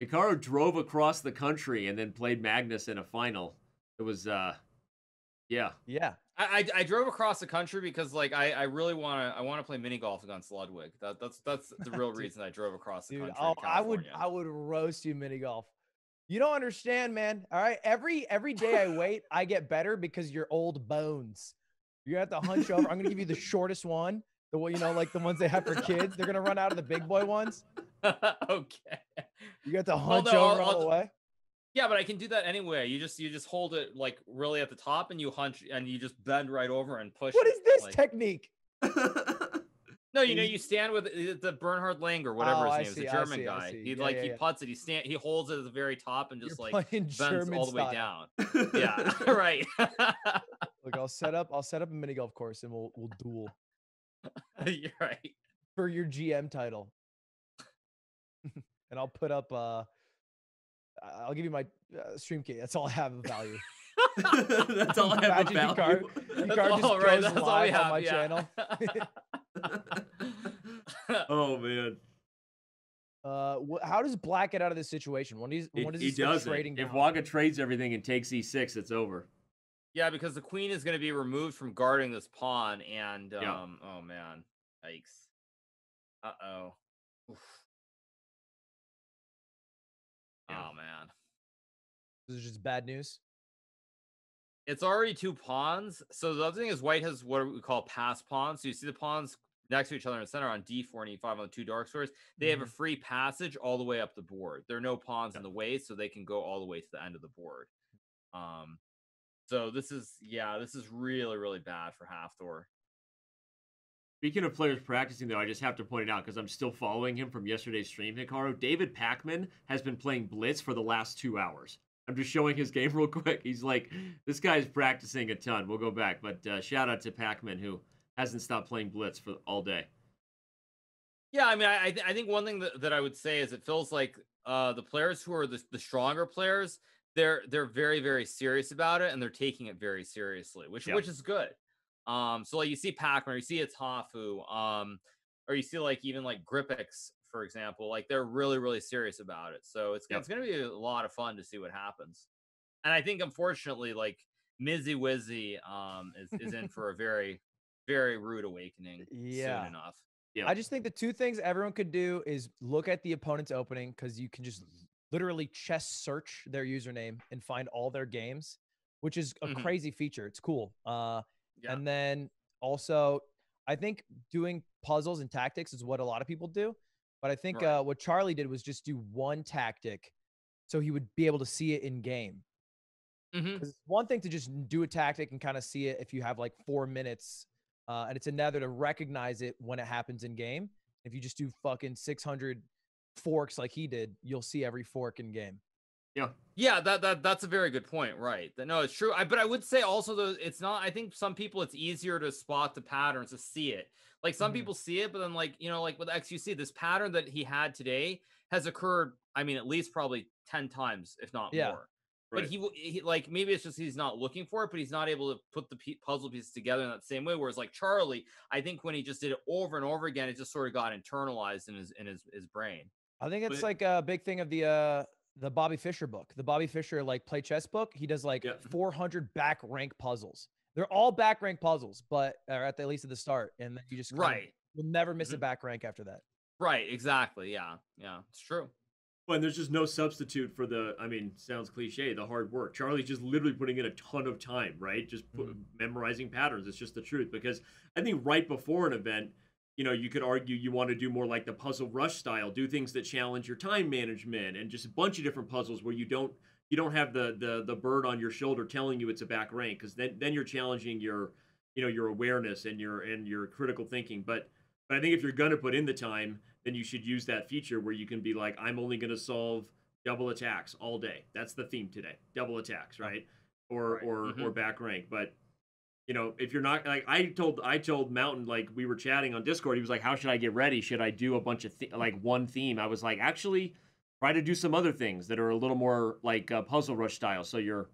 Hikaru drove across the country and then played Magnus in a final. It was, uh, yeah, yeah. I I, I drove across the country because like I I really want to I want to play mini golf against Ludwig. That that's that's the real reason I drove across the Dude, country. Oh, I would I would roast you mini golf. You don't understand, man. All right, every every day I wait, I get better because you're old bones. You have to hunch over. I'm gonna give you the shortest one, the you know like the ones they have for kids. They're gonna run out of the big boy ones. Okay. You got to hunch Although, over I'll, I'll, all the way. Yeah, but I can do that anyway. You just you just hold it like really at the top, and you hunch, and you just bend right over and push. What it, is this like... technique? No, you know you stand with the Bernhard Lang or whatever oh, his name I is, see, the German see, guy. He yeah, like yeah, he yeah. puts it. He stand. He holds it at the very top and just You're like bends German all the way style. down. Yeah, right. Look, I'll set up. I'll set up a mini golf course, and we'll we'll duel. You're right for your G M title. And I'll put up, uh, I'll give you my uh, stream key. That's all I have of value. That's all I have of value. Hikaru, Hikaru just all right. goes That's all we have. on my yeah. channel. Oh, man. Uh, how does Black get out of this situation? When he's, when does he, he does trading down? If Waga trades everything and takes e six, it's over. Yeah, because the queen is going to be removed from guarding this pawn. And, um, yeah. oh, man. Yikes. Uh-oh. Oh man, this is just bad news. It's already two pawns. So the other thing is white has what we call pass pawns. So you see the pawns next to each other in the center on d four and e five on the two dark squares. They mm-hmm. have a free passage all the way up the board. There are no pawns yeah. in the way, so they can go all the way to the end of the board. Um, so this is yeah, this is really really bad for Hafthor. Speaking of players practicing, though, I just have to point it out because I'm still following him from yesterday's stream, Hikaru. David Pakman has been playing Blitz for the last two hours. I'm just showing his game real quick. He's like, this guy's practicing a ton. We'll go back. But uh, shout out to Pakman, who hasn't stopped playing Blitz for all day. Yeah, I mean, I, th I think one thing that, that I would say is it feels like uh, the players who are the, the stronger players, they're, they're very, very serious about it, and they're taking it very seriously, which, yeah. which is good. Um, so like you see Pakman, or you see Itafu, um, or you see like even like Grippix, for example, like they're really, really serious about it. So it's, yep. it's going to be a lot of fun to see what happens. And I think, unfortunately, like Mizzy Wizzy um, is, is in for a very, very rude awakening yeah. soon enough. Yeah. I just think the two things everyone could do is look at the opponent's opening, because you can just literally chess search their username and find all their games, which is a mm-hmm. crazy feature. It's cool. Uh, yeah. And then also, I think doing puzzles and tactics is what a lot of people do. But I think right. uh, what Charlie did was just do one tactic so he would be able to see it in game. Mm-hmm. It's one thing to just do a tactic and kind of see it if you have like four minutes. Uh, and it's another to recognize it when it happens in game. If you just do fucking six hundred forks like he did, you'll see every fork in game. Yeah. Yeah, that, that that's a very good point, right? No, it's true. I, but I would say also, though, it's not, I think some people, it's easier to spot the patterns, to see it. Like some mm-hmm. people see it, but then like, you know, like with xQc, this pattern that he had today has occurred, I mean, at least probably ten times, if not yeah. more. Right. But he, he, like, maybe it's just he's not looking for it, but he's not able to put the pe puzzle pieces together in that same way. Whereas, like Charlie, I think when he just did it over and over again, it just sort of got internalized in his in his, his brain. I think it's but, like a big thing of the uh, the Bobby Fischer book, the Bobby Fischer like play chess book. He does like yeah. four hundred back rank puzzles. They're all back rank puzzles, but or at, the, at least at the start, and then you just right will never miss mm-hmm. a back rank after that. Right? Exactly. Yeah. Yeah. It's true. Well, and there's just no substitute for the, I mean, sounds cliche, the hard work. Charlie's just literally putting in a ton of time, right? Just put, mm-hmm. memorizing patterns. It's just the truth. Because I think right before an event, you know, you could argue you want to do more like the puzzle rush style, do things that challenge your time management and just a bunch of different puzzles where you don't you don't have the the, the bird on your shoulder telling you it's a back rank, because then, then you're challenging your, you know, your awareness and your and your critical thinking. But but I think if you're going to put in the time, then you should use that feature where you can be like, I'm only going to solve double attacks all day. That's the theme today. Double attacks, right? Or right. or mm-hmm. or back rank. But you know, if you're not like I told I told Mountain, like we were chatting on Discord, he was like, how should I get ready? Should I do a bunch of th like one theme? I was like, actually try to do some other things that are a little more like uh, puzzle rush style, so your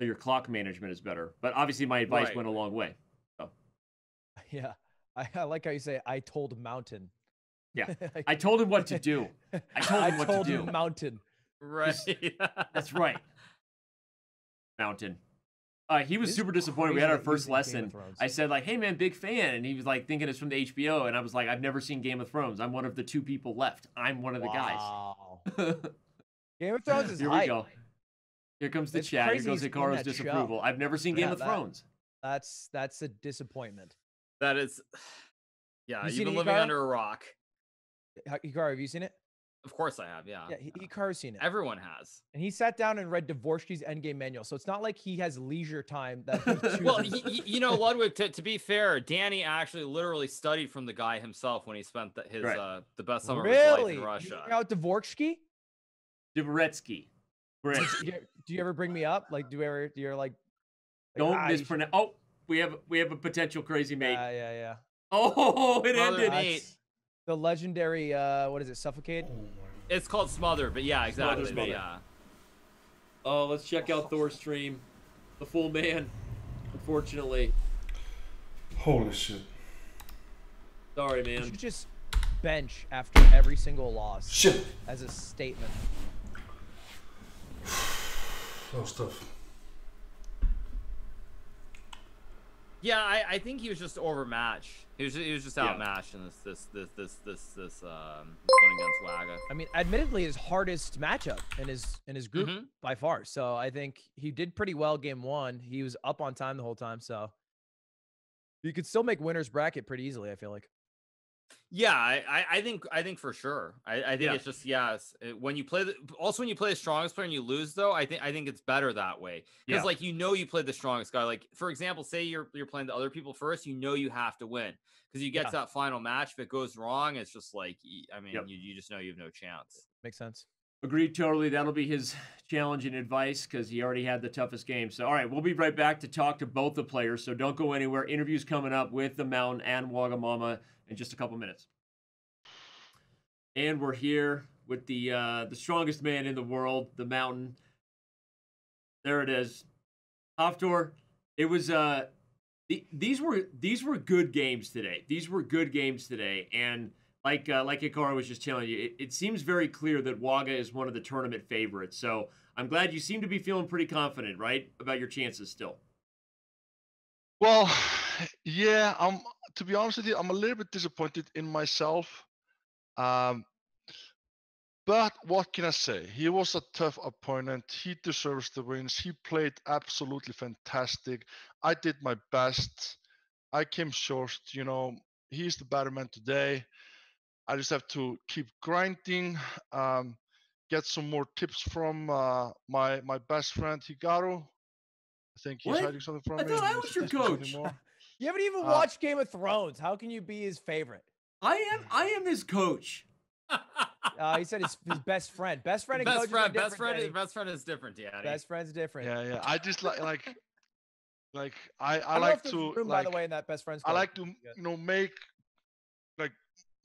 so your clock management is better. But obviously my advice right. went a long way. So yeah. I, I like how you say I told Mountain. Yeah, I told him what to do. I told him I what told to do. Mountain, right? That's right. Mountain. Uh, he was this super disappointed. We had our first lesson. I said like, "Hey man, big fan," and he was like, thinking it's from the H B O, and I was like, "I've never seen Game of Thrones. I'm one of the two people left. I'm one of the wow. guys." Game of Thrones is here. We hype. Go. Here comes the it's chat. Here goes Hikaru's disapproval. Show. I've never seen yeah, Game of that, Thrones. That's that's a disappointment. That is, yeah. You you've been living Hikaru? Under a rock. Hikaru, have you seen it? Of course I have, yeah. Yeah, yeah. Hikaru's seen it. Everyone has. And he sat down and read Dvoretsky's Endgame Manual, so it's not like he has leisure time. That he well, he, you know, Ludwig, to, to be fair, Danny actually literally studied from the guy himself when he spent the, his right. uh, the best summer really? of his life in Russia. You out Dvoretsky? Dvoretsky. Dvoretsky. do, do you ever bring me up? Like, do you ever, you're like... like Don't ah, mispronounce... Oh, we have, we have a potential crazy mate. Yeah, yeah, yeah. Oh, it Mother ended. Mate. The legendary, uh, what is it, Suffocate? It's called Smother, but yeah, exactly. Smother, Smother. Yeah. Oh, let's check out Thor's stream. The full man, unfortunately. Holy shit. Sorry, man. You should just bench after every single loss. Shit. As a statement. That was tough. Yeah, I, I think he was just overmatched. He was, he was just outmatched yeah. in this this this this this this um this one against Waga. I mean, admittedly, his hardest matchup in his in his group mm-hmm. by far. So I think he did pretty well game one. He was up on time the whole time, so you could still make winner's bracket pretty easily, I feel like. Yeah, I I think I think for sure. I, I think yeah. it's just yes. Yeah, when you play the, also when you play the strongest player and you lose though, I think I think it's better that way because yeah. like you know you played the strongest guy. Like for example, say you're you're playing the other people first, you know you have to win because you get yeah. to that final match. If it goes wrong, it's just like I mean yep. you you just know you have no chance. Makes sense. Agreed totally. That'll be his challenge and advice because he already had the toughest game. So, all right, we'll be right back to talk to both the players. So don't go anywhere. Interviews coming up with the Mountain and WagaMama in just a couple minutes. And we're here with the uh, the strongest man in the world, the Mountain. There it is, Hafthor. It was uh, the, these were these were good games today. These were good games today, and like uh, like Hikaru was just telling you, it, it seems very clear that Waga is one of the tournament favorites. So I'm glad you seem to be feeling pretty confident, right, about your chances still. Well, yeah, I'm. To be honest with you, I'm a little bit disappointed in myself. Um, but what can I say? He was a tough opponent. He deserves the wins. He played absolutely fantastic. I did my best. I came short. You know, he's the better man today. I just have to keep grinding, um, get some more tips from uh, my my best friend Hikaru. I think he's what? hiding something from I me. I thought I was your coach. You haven't even uh, watched Game of Thrones. How can you be his favorite? I am. I am his coach. uh, he said his, his best friend. Best friend and best coach friend, best friend. Daddy. Best friend is different, yeah. Best friend's different. Yeah, yeah. I just like like like I I, I like to room, like, by the way in that best friend's. Coach. I like to you know make like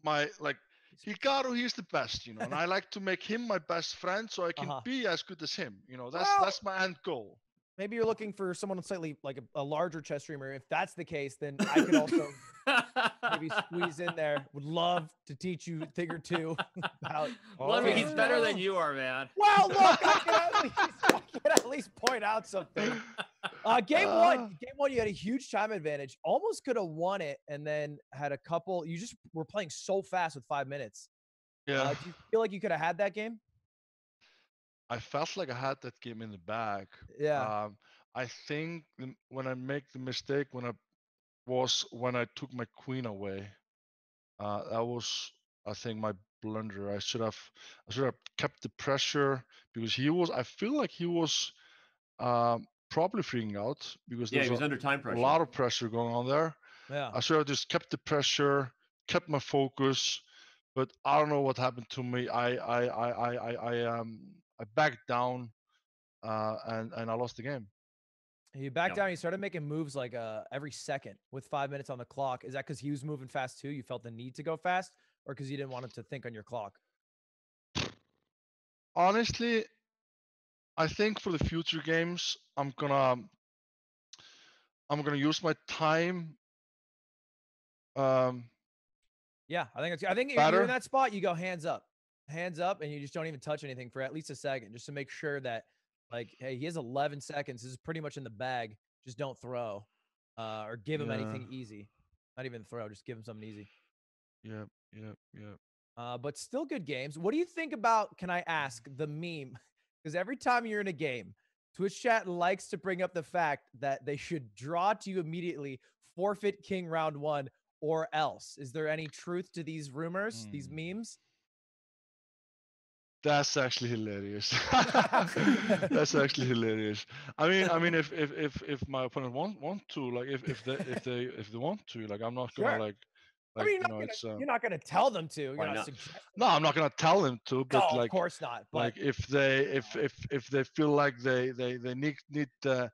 my like Hikaru. He's the best, you know, and I like to make him my best friend so I can uh-huh. be as good as him. You know, that's well, that's my end goal. Maybe you're looking for someone slightly like a, a larger chess streamer. If that's the case, then I could also maybe squeeze in there. Would love to teach you a thing or two about. Well, I mean, he's better than you are, man. Well, look, I can at least, I can at least point out something. Uh, game uh, one, game one, you had a huge time advantage. Almost could have won it, and then had a couple. You just were playing so fast with five minutes. Yeah. Uh, do you feel like you could have had that game? I felt like I had that game in the bag. Yeah. Um, I think when I make the mistake, when I was when I took my queen away, uh, that was I think my blunder. I should have I should have kept the pressure because he was. I feel like he was um, probably freaking out because yeah, he was a, under time pressure. A lot of pressure going on there. Yeah. I should have just kept the pressure, kept my focus, but I don't know what happened to me. I I I I I, I um. I backed down, uh, and and I lost the game. You backed yeah. down. You started making moves like uh, every second with five minutes on the clock. Is that because he was moving fast too? You felt the need to go fast, or because you didn't want him to think on your clock? Honestly, I think for the future games, I'm gonna I'm gonna use my time. Um, yeah, I think it's, I think better. If you're in that spot, you go hands up. Hands up, and you just don't even touch anything for at least a second, just to make sure that, like, hey, he has eleven seconds. This is pretty much in the bag. Just don't throw, uh, or give him yeah. anything easy. Not even throw. Just give him something easy. Yeah, yeah, yeah. Uh, but still good games. What do you think about? Can I ask the meme? Because every time you're in a game, Twitch chat likes to bring up the fact that they should draw to you immediately, forfeit king round one, or else. Is there any truth to these rumors? Mm. These memes? That's actually hilarious. That's actually hilarious. I mean, I mean, if if if if my opponent want want to, like, if if they if they if they want to, like, I'm not gonna sure. like. like I mean, you're, you know, not gonna, um, you're not gonna tell them to. You're not not? No, I'm not gonna tell them to. But no, like, of course not. But like, if they if if if they feel like they they they need need uh,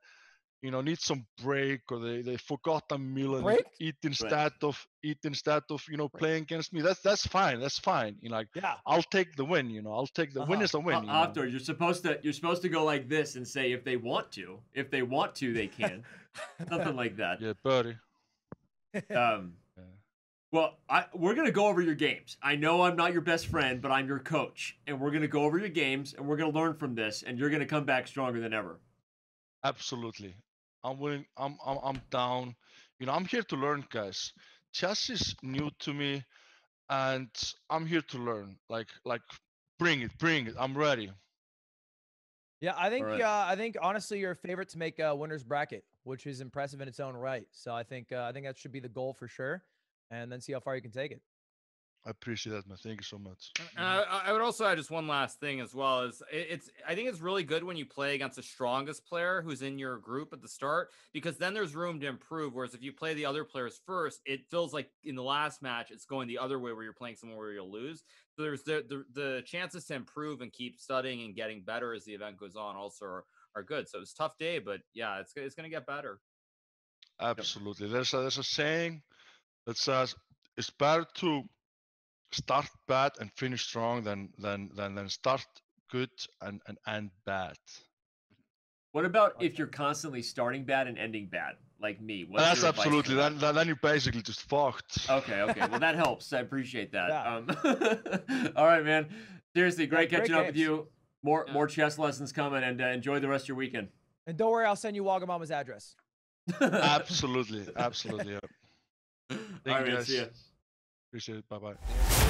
you know need some break, or they they forgot a meal and eat instead break. of eat instead of you know break. playing against me, that's that's fine that's fine you know, like, yeah, I'll take the win, you know, I'll take the uh-huh. win is a win. Uh, you Hafthor, you're supposed to you're supposed to go like this and say if they want to if they want to they can. Something like that. Yeah, buddy. um yeah. Well, I we're gonna go over your games. I know I'm not your best friend, but I'm your coach, and we're gonna go over your games, and we're gonna learn from this, and you're gonna come back stronger than ever. Absolutely. I'm willing. I'm, I'm. I'm down. You know, I'm here to learn, guys. Chess is new to me, and I'm here to learn. Like, like, bring it, bring it. I'm ready. Yeah, I think. Right. Uh, I think honestly, you're a favorite to make a winner's bracket, which is impressive in its own right. So I think. Uh, I think that should be the goal for sure, and then see how far you can take it. I appreciate that, man. Thank you so much. And I, I would also add just one last thing as well. Is it, it's I think it's really good when you play against the strongest player who's in your group at the start, because then there's room to improve. Whereas if you play the other players first, it feels like in the last match, it's going the other way where you're playing someone where you'll lose. So there's the, the, the chances to improve and keep studying and getting better as the event goes on also are, are good. So it was a tough day, but yeah, it's, it's going to get better. Absolutely. There's a, there's a saying that says it's better to start bad and finish strong than than than than start good and and end bad. What about if you're constantly starting bad and ending bad? like me. What's That's absolutely. Then, then you basically just fucked. Okay, okay. Well, that helps. I appreciate that. Yeah. Um, all right, man. Seriously, great yeah, catching great up games. with you. More yeah. more chess lessons coming, and uh, enjoy the rest of your weekend. And don't worry, I'll send you Wagamama's address. Absolutely, absolutely. Yeah. Thank all right, you guys. See ya. Appreciate it. Bye bye.